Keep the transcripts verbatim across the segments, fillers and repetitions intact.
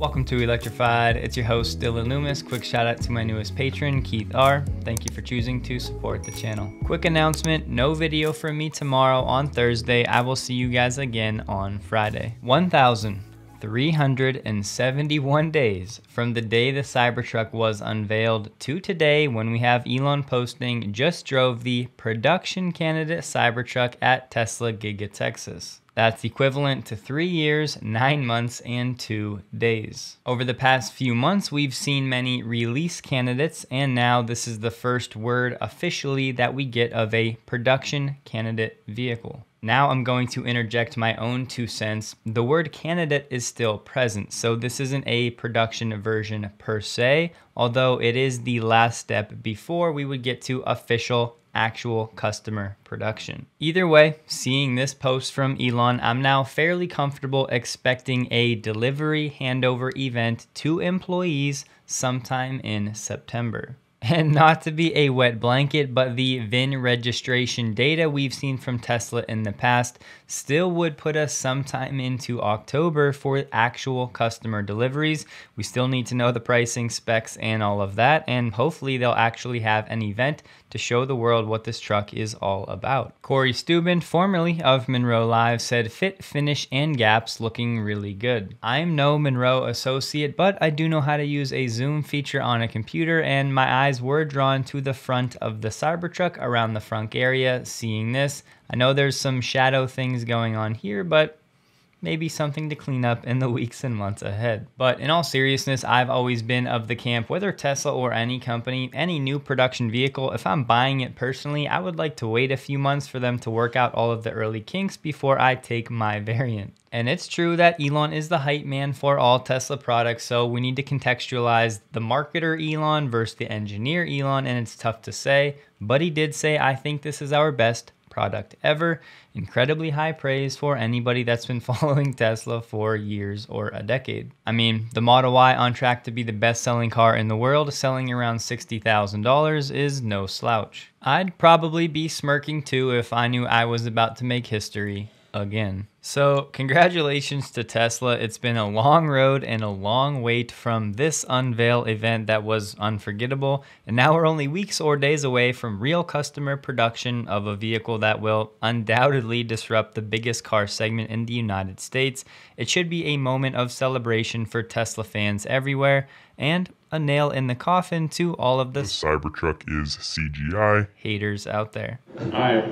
Welcome to Electrified. It's your host, Dylan Loomis. Quick shout out to my newest patron, Keith R. Thank you for choosing to support the channel. Quick announcement, no video from me tomorrow on Thursday. I will see you guys again on Friday. one thousand three hundred seventy-one days from the day the Cybertruck was unveiled to today when we have Elon posting, just drove the production candidate Cybertruck at Tesla Giga Texas. That's equivalent to three years, nine months, and two days. Over the past few months, we've seen many release candidates, and now this is the first word officially that we get of a production candidate vehicle. Now I'm going to interject my own two cents. The word candidate is still present, so this isn't a production version per se, although it is the last step before we would get to official actual customer production. Either way, seeing this post from Elon, I'm now fairly comfortable expecting a delivery handover event to employees sometime in September. And not to be a wet blanket, but the V I N registration data we've seen from Tesla in the past still would put us sometime into October for actual customer deliveries. We still need to know the pricing, specs, and all of that, and hopefully they'll actually have an event to show the world what this truck is all about. Corey Steuben, formerly of Monroe Live, said fit, finish, and gaps looking really good. I'm no Monroe associate, but I do know how to use a zoom feature on a computer, and my eyes were drawn to the front of the Cybertruck around the front area. Seeing this, I know there's some shadow things going on here, but maybe something to clean up in the weeks and months ahead. But in all seriousness, I've always been of the camp, whether Tesla or any company, any new production vehicle, if I'm buying it personally, I would like to wait a few months for them to work out all of the early kinks before I take my variant. And it's true that Elon is the hype man for all Tesla products, so we need to contextualize the marketer Elon versus the engineer Elon, and it's tough to say, but he did say, I think this is our best product ever. Incredibly high praise for anybody that's been following Tesla for years or a decade. I mean, the Model Y on track to be the best-selling car in the world, selling around sixty thousand dollars, is no slouch. I'd probably be smirking too if I knew I was about to make history again. So congratulations to Tesla. It's been a long road and a long wait from this unveil event that was unforgettable. And now we're only weeks or days away from real customer production of a vehicle that will undoubtedly disrupt the biggest car segment in the United States. It should be a moment of celebration for Tesla fans everywhere and a nail in the coffin to all of the, the Cybertruck is C G I haters out there. I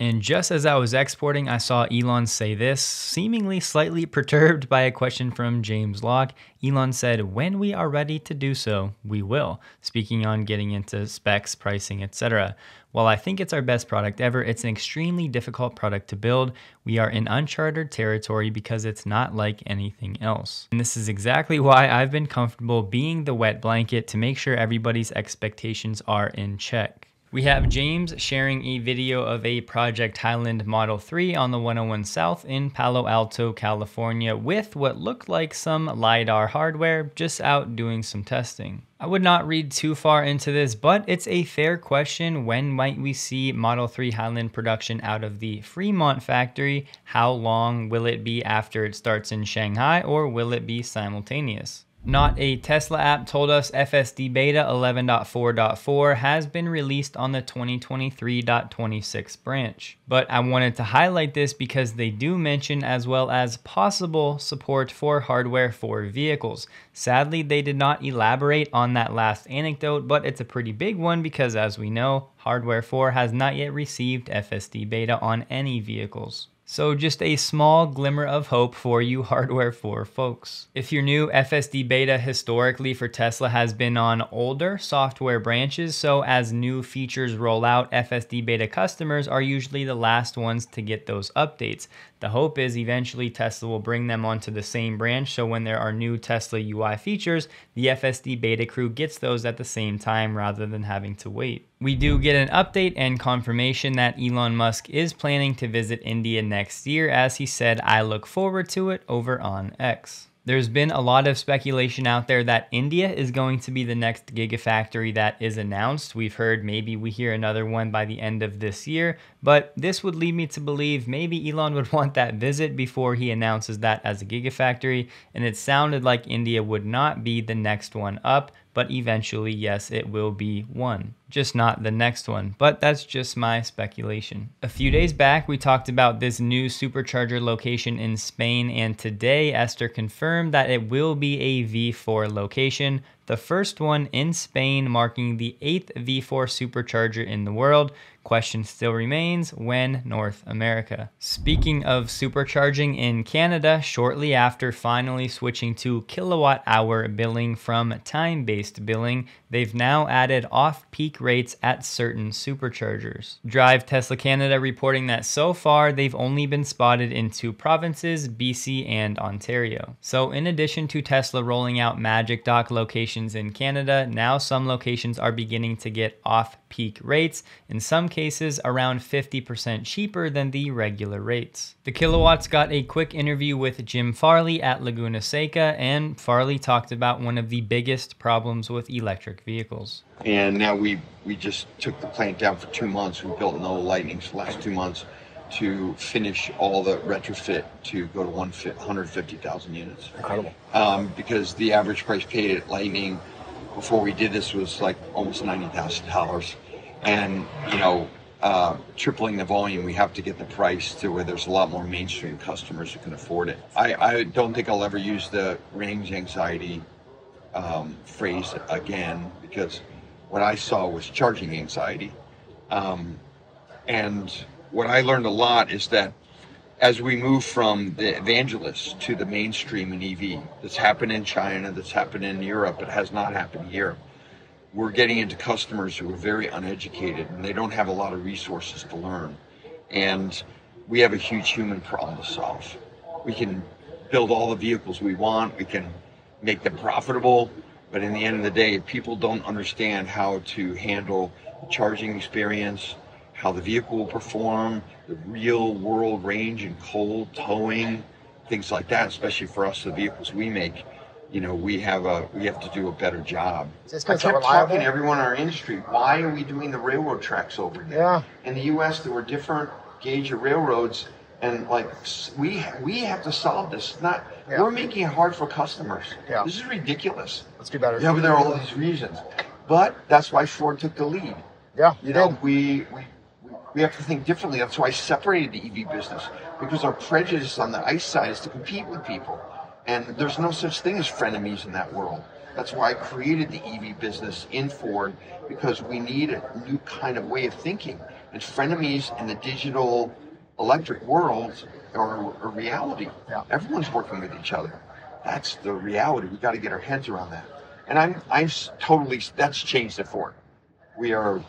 And just as I was exporting, I saw Elon say this, seemingly slightly perturbed by a question from James Locke. Elon said, when we are ready to do so, we will, speaking on getting into specs, pricing, et cetera. While I think it's our best product ever, it's an extremely difficult product to build. We are in uncharted territory because it's not like anything else. And this is exactly why I've been comfortable being the wet blanket to make sure everybody's expectations are in check. We have James sharing a video of a Project Highland Model three on the one oh one South in Palo Alto, California, with what looked like some LiDAR hardware, just out doing some testing. I would not read too far into this, but it's a fair question. When might we see Model three Highland production out of the Fremont factory? How long will it be after it starts in Shanghai, or will it be simultaneous? Not a Tesla app told us F S D beta eleven point four point four has been released on the twenty twenty-three point twenty-six branch. But I wanted to highlight this because they do mention as well as possible support for Hardware four vehicles. Sadly, they did not elaborate on that last anecdote, but it's a pretty big one because, as we know, Hardware four has not yet received F S D beta on any vehicles. So just a small glimmer of hope for you Hardware four folks. If you're new, F S D beta historically for Tesla has been on older software branches, so as new features roll out, F S D beta customers are usually the last ones to get those updates. The hope is eventually Tesla will bring them onto the same branch, so when there are new Tesla U I features, the F S D beta crew gets those at the same time rather than having to wait. We do get an update and confirmation that Elon Musk is planning to visit India next year, as he said, "I look forward to it," over on X. There's been a lot of speculation out there that India is going to be the next Gigafactory that is announced. We've heard maybe we hear another one by the end of this year, but this would lead me to believe maybe Elon would want that visit before he announces that as a Gigafactory, and it sounded like India would not be the next one up, but eventually, yes, it will be one. Just not the next one, but that's just my speculation. A few days back, we talked about this new supercharger location in Spain, and today Esther confirmed that it will be a V four location, the first one in Spain, marking the eighth V four supercharger in the world. Question still remains, when North America? Speaking of supercharging in Canada, shortly after finally switching to kilowatt hour billing from time-based billing, they've now added off-peak rates at certain superchargers. Drive Tesla Canada reporting that so far they've only been spotted in two provinces, B C and Ontario. So in addition to Tesla rolling out Magic Dock locations in Canada, now some locations are beginning to get off-peak rates, in some cases around fifty percent cheaper than the regular rates. The kilowatts got a quick interview with Jim Farley at Laguna Seca, and Farley talked about one of the biggest problems with electric vehicles. And now we we just took the plant down for two months. We built no Lightnings for the last two months to finish all the retrofit to go to one hundred fifty thousand units. Incredible. Um, because the average price paid at Lightning before we did this was like almost ninety thousand dollars. And, you know, uh, tripling the volume, we have to get the price to where there's a lot more mainstream customers who can afford it. I, I don't think I'll ever use the range anxiety um, phrase again, because what I saw was charging anxiety. Um, and what I learned a lot is that as we move from the evangelists to the mainstream in E V, that's happened in China, that's happened in Europe, it has not happened here. We're getting into customers who are very uneducated and they don't have a lot of resources to learn. And we have a huge human problem to solve. We can build all the vehicles we want, we can make them profitable, but in the end of the day, if people don't understand how to handle the charging experience, how the vehicle will perform, the real world range and cold, towing, things like that, especially for us, the vehicles we make, you know, we have a we have to do a better job. I kept talking to everyone in our industry, why are we doing the railroad tracks over here? Yeah. In the U S, there were different gauge of railroads, and like, we, we have to solve this. It's not, yeah. We're making it hard for customers. Yeah. This is ridiculous. Let's do better. Yeah, but there are all these reasons. But that's why Ford took the lead. Yeah, you know, we, we We have to think differently. That's why I separated the E V business, because our prejudice on the ICE side is to compete with people. And there's no such thing as frenemies in that world. That's why I created the E V business in Ford, because we need a new kind of way of thinking. And frenemies in the digital electric world are a reality. Yeah. Everyone's working with each other. That's the reality. We've got to get our heads around that. And I'm, I'm totally, that's changed at Ford. We are...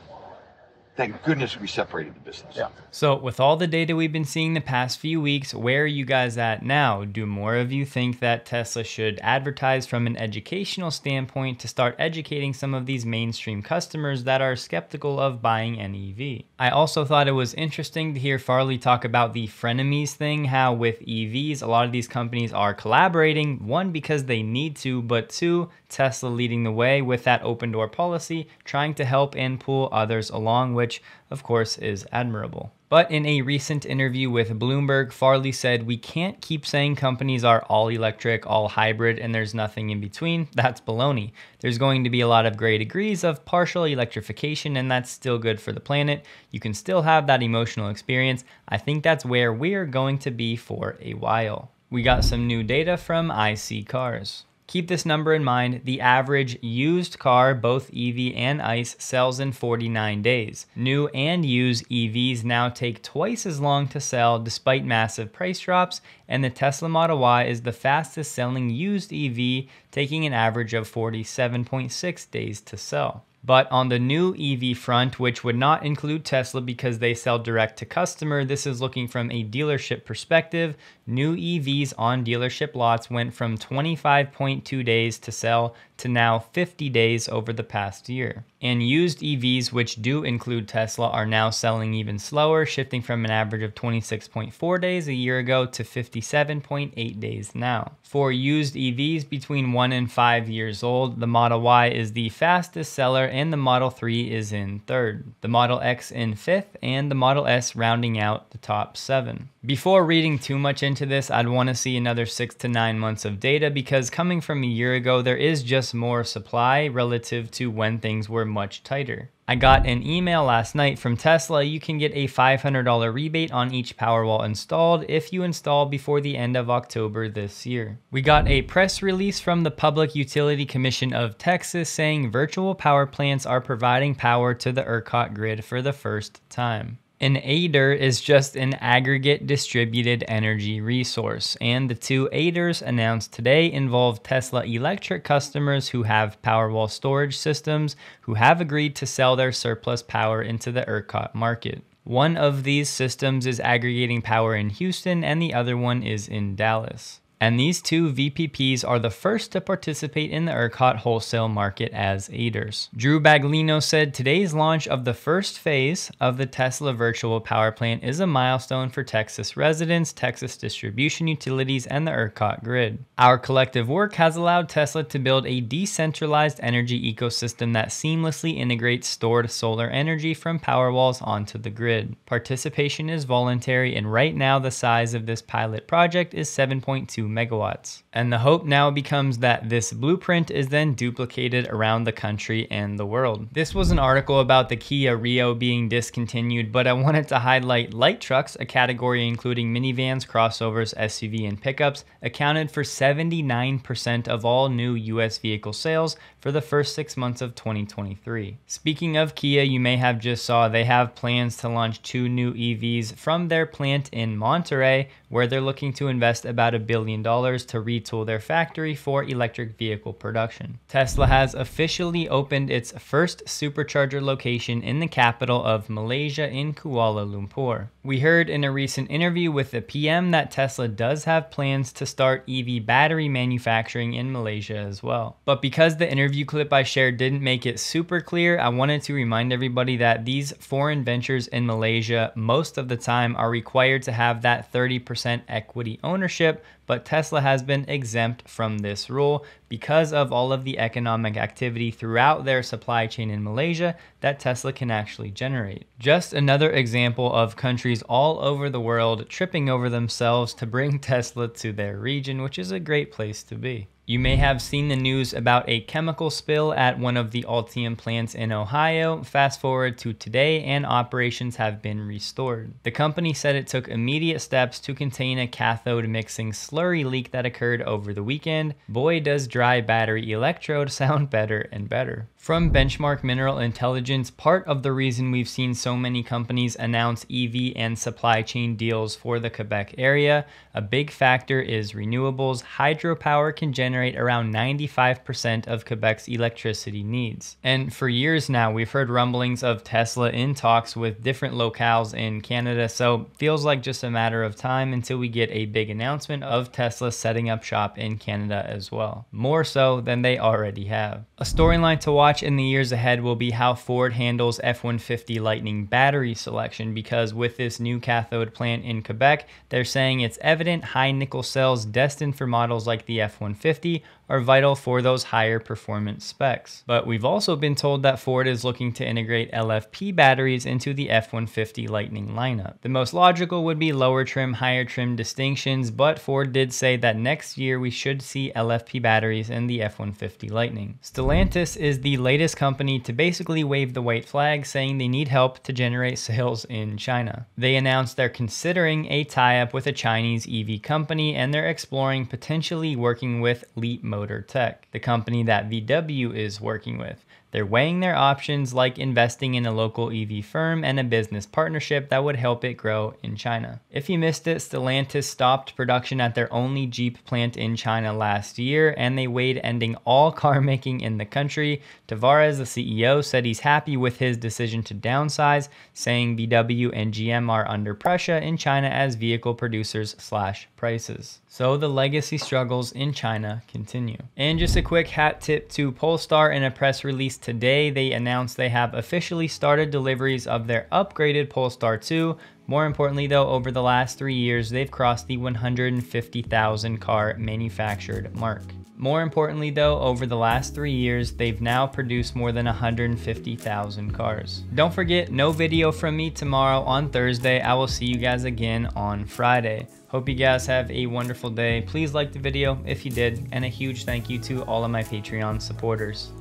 Thank goodness we separated the business. Yeah. So with all the data we've been seeing the past few weeks, where are you guys at now? Do more of you think that Tesla should advertise from an educational standpoint to start educating some of these mainstream customers that are skeptical of buying an E V? I also thought it was interesting to hear Farley talk about the frenemies thing, how with E Vs, a lot of these companies are collaborating, one, because they need to, but two, Tesla leading the way with that open door policy, trying to help and pull others along, which which of course is admirable. But in a recent interview with Bloomberg, Farley said, "We can't keep saying companies are all electric, all hybrid, and there's nothing in between. That's baloney. There's going to be a lot of gray degrees of partial electrification, and that's still good for the planet. You can still have that emotional experience. I think that's where we're going to be for a while." We got some new data from I C Cars. Keep this number in mind, the average used car, both E V and ICE, sells in forty-nine days. New and used E Vs now take twice as long to sell despite massive price drops, and the Tesla Model Y is the fastest selling used E V, taking an average of forty-seven point six days to sell. But on the new E V front, which would not include Tesla because they sell direct to customer, this is looking from a dealership perspective. New E Vs on dealership lots went from twenty-five point two days to sell to now fifty days over the past year. And used E Vs, which do include Tesla, are now selling even slower, shifting from an average of twenty-six point four days a year ago to fifty-seven point eight days now. For used E Vs between one and five years old, the Model Y is the fastest seller and the Model three is in third, the Model X in fifth, and the Model S rounding out the top seven. Before reading too much into this, I'd want to see another six to nine months of data, because coming from a year ago, there is just more supply relative to when things were much tighter. I got an email last night from Tesla. You can get a five hundred dollar rebate on each Powerwall installed if you install before the end of October this year. We got a press release from the Public Utility Commission of Texas saying virtual power plants are providing power to the ERCOT grid for the first time. An A D E R is just an aggregate distributed energy resource, and the two A D E Rs announced today involve Tesla electric customers who have Powerwall storage systems who have agreed to sell their surplus power into the ERCOT market. One of these systems is aggregating power in Houston and the other one is in Dallas. And these two V P Ps are the first to participate in the ERCOT wholesale market as A D E Rs. Drew Baglino said today's launch of the first phase of the Tesla virtual power plant is a milestone for Texas residents, Texas distribution utilities, and the ERCOT grid. Our collective work has allowed Tesla to build a decentralized energy ecosystem that seamlessly integrates stored solar energy from Powerwalls onto the grid. Participation is voluntary, and right now the size of this pilot project is seven point two megawatts. And the hope now becomes that this blueprint is then duplicated around the country and the world. This was an article about the Kia Rio being discontinued, but I wanted to highlight light trucks, a category including minivans, crossovers, S U V, and pickups, accounted for seventy-nine percent of all new U S vehicle sales for the first six months of twenty twenty-three. Speaking of Kia, you may have just saw they have plans to launch two new E Vs from their plant in Monterey, where they're looking to invest about a billion dollars to retool their factory for electric vehicle production. Tesla has officially opened its first supercharger location in the capital of Malaysia in Kuala Lumpur. We heard in a recent interview with the P M that Tesla does have plans to start E V battery manufacturing in Malaysia as well. But because the interview clip I shared didn't make it super clear, I wanted to remind everybody that these foreign ventures in Malaysia most of the time are required to have that thirty percent equity ownership, but Tesla has been exempt from this rule because of all of the economic activity throughout their supply chain in Malaysia that Tesla can actually generate. Just another example of countries all over the world tripping over themselves to bring Tesla to their region, which is a great place to be. You may have seen the news about a chemical spill at one of the Ultium plants in Ohio. Fast forward to today and operations have been restored. The company said it took immediate steps to contain a cathode mixing slurry leak that occurred over the weekend. Boy, does dry battery electrode sound better and better. From Benchmark Mineral Intelligence, part of the reason we've seen so many companies announce E V and supply chain deals for the Quebec area, a big factor is renewables. Hydropower can generate around ninety-five percent of Quebec's electricity needs. And for years now, we've heard rumblings of Tesla in talks with different locales in Canada, so feels like just a matter of time until we get a big announcement of Tesla setting up shop in Canada as well, more so than they already have. A storyline to watch in the years ahead will be how Ford handles F one fifty Lightning battery selection, because with this new cathode plant in Quebec, they're saying it's evident high nickel cells destined for models like the F one fifty are vital for those higher performance specs. But we've also been told that Ford is looking to integrate L F P batteries into the F one fifty Lightning lineup. The most logical would be lower trim, higher trim distinctions, but Ford did say that next year we should see L F P batteries in the F one fifty Lightning. Stellantis is the latest company to basically wave the white flag, saying they need help to generate sales in China. They announced they're considering a tie-up with a Chinese E V company, and they're exploring potentially working with Leap Motors motor tech, the company that V W is working with. They're weighing their options, like investing in a local E V firm and a business partnership that would help it grow in China. If you missed it, Stellantis stopped production at their only Jeep plant in China last year, and they weighed ending all car making in the country. Tavares, the C E O, said he's happy with his decision to downsize, saying V W and G M are under pressure in China as vehicle producers slash prices. So the legacy struggles in China continue. And just a quick hat tip to Polestar. In a press release today, they announced they have officially started deliveries of their upgraded Polestar two. More importantly though, over the last three years, they've crossed the one hundred fifty thousand car manufactured mark. More importantly though, over the last three years, they've now produced more than one hundred fifty thousand cars. Don't forget, no video from me tomorrow on Thursday. I will see you guys again on Friday. Hope you guys have a wonderful day. Please like the video if you did, and a huge thank you to all of my Patreon supporters.